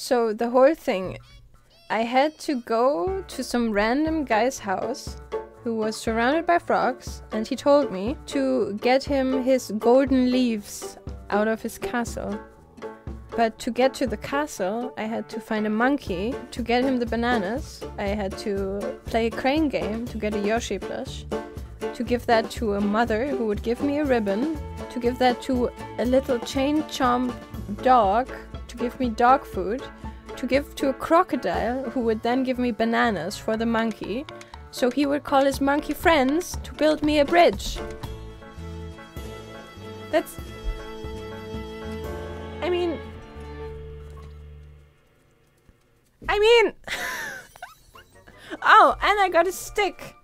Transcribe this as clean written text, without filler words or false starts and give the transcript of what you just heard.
So the whole thing, I had to go to some random guy's house who was surrounded by frogs, and he told me to get him his golden leaves out of his castle. But to get to the castle, I had to find a monkey to get him the bananas. I had to play a crane game to get a Yoshi plush, to give that to a mother who would give me a ribbon, to give that to a little chain chomp dog, to give me dog food, to give to a crocodile who would then give me bananas for the monkey, so he would call his monkey friends to build me a bridge. That's... I mean... Oh, and I got a stick!